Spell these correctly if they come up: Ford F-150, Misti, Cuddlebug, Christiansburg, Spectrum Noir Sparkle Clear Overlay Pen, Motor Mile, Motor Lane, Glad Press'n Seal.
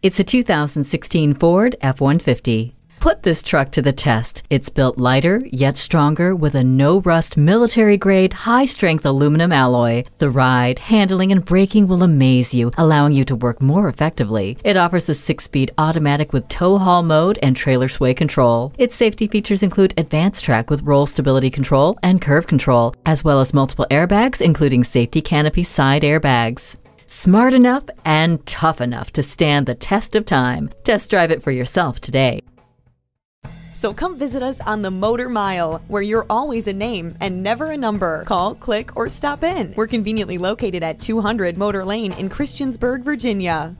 It's a 2016 Ford F-150. Put this truck to the test. It's built lighter, yet stronger, with a no-rust, military-grade, high-strength aluminum alloy. The ride, handling, and braking will amaze you, allowing you to work more effectively. It offers a 6-speed automatic with tow-haul mode and trailer sway control. Its safety features include advanced track with roll stability control and curve control, as well as multiple airbags, including safety canopy side airbags. Smart enough and tough enough to stand the test of time. Test drive it for yourself today. So come visit us on the Motor Mile, where you're always a name and never a number. Call, click, or stop in. We're conveniently located at 200 Motor Lane in Christiansburg, Virginia.